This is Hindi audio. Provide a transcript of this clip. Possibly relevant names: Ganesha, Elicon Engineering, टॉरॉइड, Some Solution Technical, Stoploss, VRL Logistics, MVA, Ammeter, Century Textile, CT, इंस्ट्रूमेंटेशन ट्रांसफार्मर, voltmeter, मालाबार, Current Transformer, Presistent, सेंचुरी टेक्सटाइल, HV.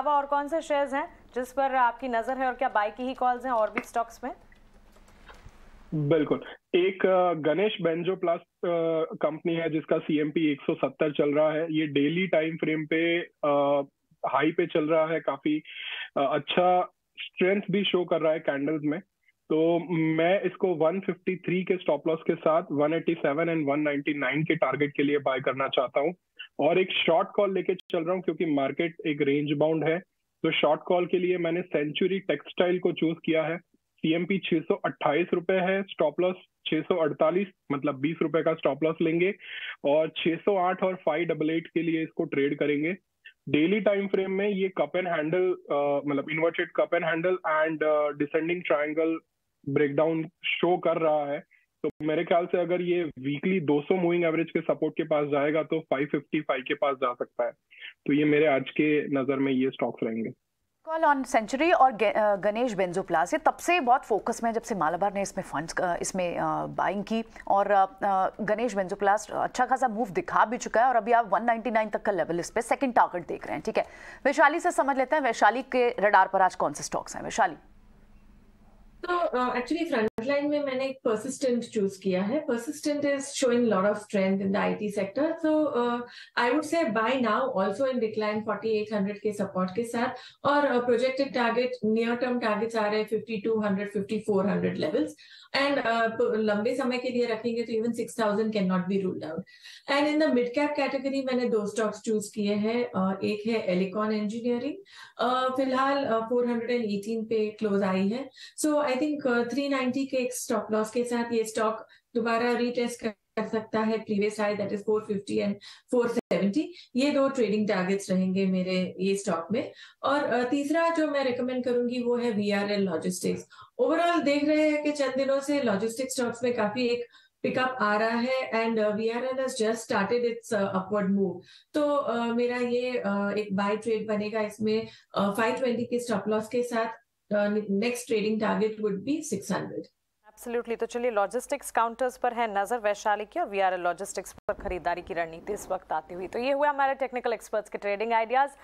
अलावा और कौन से शेयर्स हैं जिस पर आपकी नजर है और क्या बाय की ही कॉल्स हैं और भी स्टॉक्स में? बिल्कुल, एक गणेश बेंजोप्लास्ट कंपनी है जिसका सीएमपी 170 चल रहा है। ये डेली टाइम फ्रेम पे हाई पे चल रहा है, काफी अच्छा स्ट्रेंथ भी शो कर रहा है कैंडल्स में। तो मैं इसको 153 के स्टॉप लॉस के साथ 187 एंड 199 के टारगेट के लिए बाय करना चाहता हूं और एक शॉर्ट कॉल लेके चल रहा हूं क्योंकि मार्केट एक रेंज बाउंड है। तो शॉर्ट कॉल के लिए मैंने सेंचुरी टेक्सटाइल को चूज किया है। सीएमपी 628 रुपए है, स्टॉप लॉस 648 मतलब 20 रुपए का स्टॉप लॉस लेंगे और 608 और 588 के लिए इसको ट्रेड करेंगे। डेली टाइम फ्रेम में ये कप एंड हैंडल मतलब inverted cup and handle and descending triangle breakdown show कर रहा है। तो मेरे ख्याल से अगर ये वीकली 200 मूविंग एवरेज के सपोर्ट के पास जाएगा तो 555 के पास जा सकता है। तो ये मेरे आज के नजर में ये स्टॉक्स रहेंगे। कॉल ऑन सेंचुरी और गणेश बेंजोप्लास्ट तब से बहुत फोकस में, जब से मालाबार ने इसमें फंड्स इसमें बाइंग की और गणेश बेंजोप्लास्ट अच्छा खासा मूव दिखा भी चुका है और अभी आप 199 तक का लेवल इस पे सेकंड टारगेट देख रहे हैं। ठीक है, वैशाली से समझ लेते हैं वैशाली के रडार पर आज कौन से स्टॉक्स हैं वैशाली? तो एक्चुअली फ्रंटलाइन में मैंने एक परसिस्टेंट चूज किया है। Persistent is showing lot of strength in the IT sector. So I would say buy now also in decline 4800 के सपोर्ट के साथ और projected target near term targets आ रहे हैं 5200 5400 लेवल्स एंड लंबे समय के लिए रखेंगे तो even 6000 can not be ruled out. And in the mid cap category मैंने दो स्टॉक्स चूज किए हैं। एक है एलिकॉन इंजीनियरिंग, फिलहाल 418 पे क्लोज आई है। सो आई थिंक 390 के एक स्टॉप लॉस के साथ ये स्टॉक दोबारा रीटेस्ट कर सकता है previous high that is 450 and 470। ये दो ट्रेडिंग टारगेट्स रहेंगे मेरे ये स्टॉक में। और तीसरा जो मैं रिकमेंड करूंगी वो है वीआरएल लॉजिस्टिक्स। ओवरऑल देख रहे हैं कि चंद दिनों से लॉजिस्टिक्स स्टॉक्स में काफी एक पिकअप आ रहा है and VRL has just started its upward move। तो मेरा ये एक बाय ट्रेड बनेगा इसमें 520 के स्टॉप लॉस के साथ। Next trading target would be 600। Absolutely, तो चलिए लॉजिस्टिक्स काउंटर्स पर है नजर वैशाली की और VRL लॉजिस्टिक्स पर खरीदारी की रणनीति इस वक्त आती हुई। तो ये हुआ हमारे टेक्निकल एक्सपर्ट्स के ट्रेडिंग आइडियाज।